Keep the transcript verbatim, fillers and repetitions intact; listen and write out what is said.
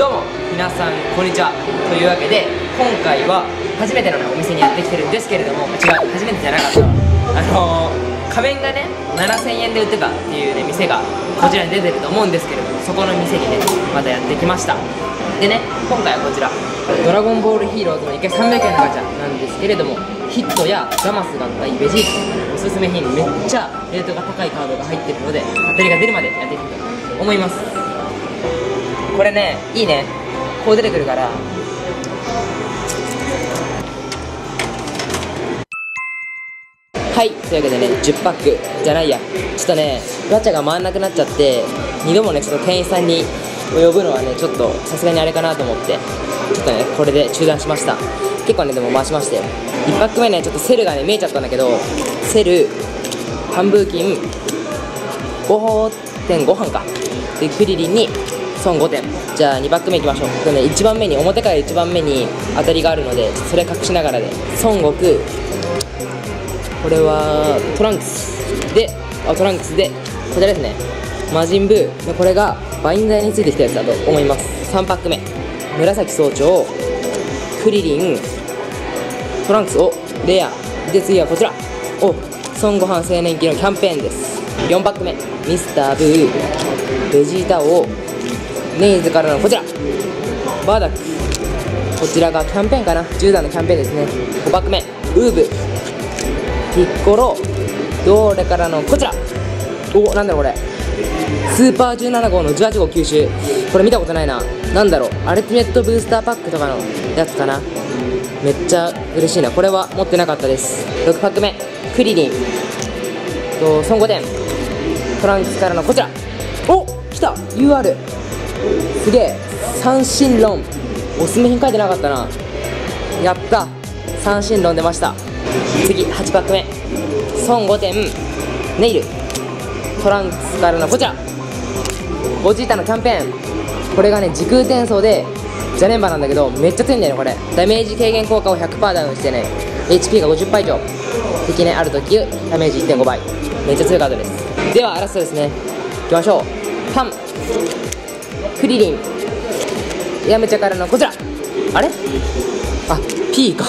どうも皆さんこんにちは。というわけで今回は初めての、ね、お店にやってきてるんですけれども、違う、初めてじゃなかった、あのー、仮面がねななせんえんで売ってたっていうね店がこちらに出てると思うんですけれども、そこの店にねまたやってきました。でね、今回はこちらドラゴンボールヒーローズのいっかいさんびゃくえんのガチャなんですけれども、ヒットやザマスだったりベジータのおすすめ品、めっちゃレートが高いカードが入ってるので当たりが出るまでやっていきたいと思います。これね、いいね、こう出てくるから、はい、というわけでね、じゅっパックじゃないや、ちょっとねガチャが回んなくなっちゃって、にどもねちょっと店員さんに呼ぶのはねちょっとさすがにあれかなと思って、ちょっとねこれで中断しました。結構ねでも回しまして、いっパックめねちょっとセルがね見えちゃったんだけど、セル半分金 ごてんごはんかで、クリリンに損ごてん。じゃあにパックめいきましょう。これねいちばんめに、表からいちばんめに当たりがあるのでそれ隠しながらで、ね、孫悟空、これはトランクスで、あトランクスでこちらですね、魔人ブー、これがバインダーについてきたやつだと思います。さんパックめ、紫総長、クリリン、トランクスをレアで、次はこちらお孫悟飯青年期のキャンペーンです。よんパックめ、ミスターブー、ベジータをネイズからのこちらバーダック、こちらがキャンペーンかな、じゅうだんのキャンペーンですね。ごパックめ、ウーブ、ピッコロ、ドーレからのこちら、おなんだろうこれ、スーパーじゅうななごうのじゅうはちごう吸収、これ見たことないな、なんだろう、アルティメットブースターパックとかのやつかな、めっちゃ嬉しいな、これは持ってなかったです。ろくパックめ、クリリンと孫ごてん、トランクスからのこちら、お来た ユーアール、すげえ、三神論、おすすめ品書いてなかったな、やった、三神論出ました。次はちパックめ、孫ごてん、ネイル、トランクスからのこちらゴジータのキャンペーン、これがね時空転送でジャレンバなんだけどめっちゃ強いんだよね、これダメージ軽減効果を ひゃくパーセント ダウンしてね、 エイチピー がごじゅっパー以上、敵ねあるときダメージ いってんごばい、めっちゃ強いカードです。ではラストですね、いきましょう。パン、クリリン、ヤムチャからのこちら、あれあ P か